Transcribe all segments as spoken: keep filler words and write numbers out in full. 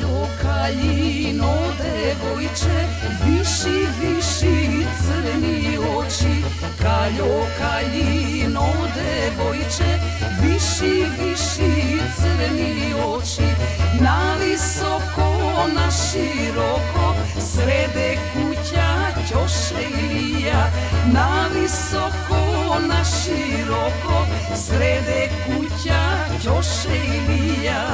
Kaljo, kaljino, devojče, viši, viši, crni oči. Kaljo, kaljino, devojče, viši, viši, crni oči. Na visoko, na široko, srede kuća, ćoše ilija. Na visoko, na široko, srede kuća, ćoše ilija.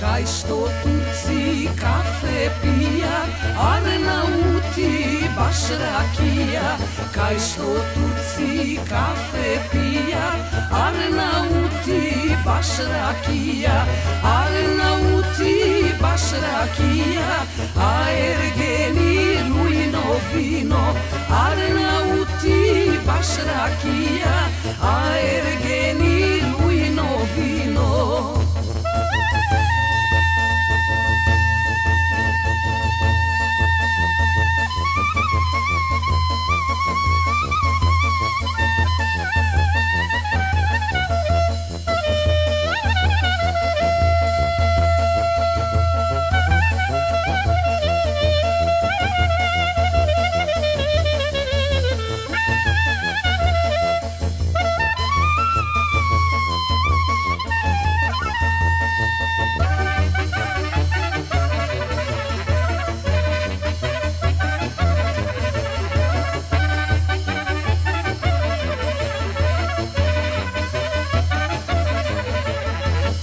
Kaj što Turci kafe pija, Arnauti baš rakija. Kaj što Turci kafe pija, Arnauti baš rakija. Arnauti baš rakija, a Ergeni rujno vino. Arnauti baš rakija, a Ergeni rujno vino.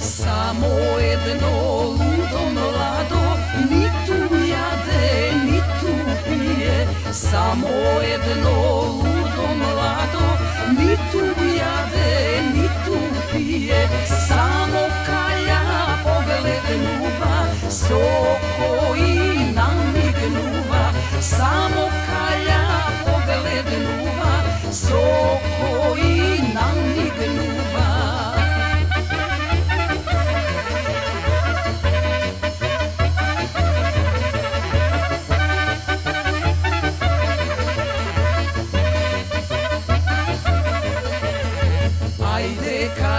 Samo jedno ludo mlado, ni tu jade, ni tu pije. Samo kalja poglednuva, s okoji namignuva. Samo kalja poglednuva, s okoji namignuva.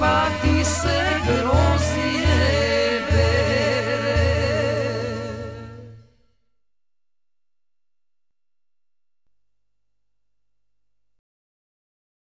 pati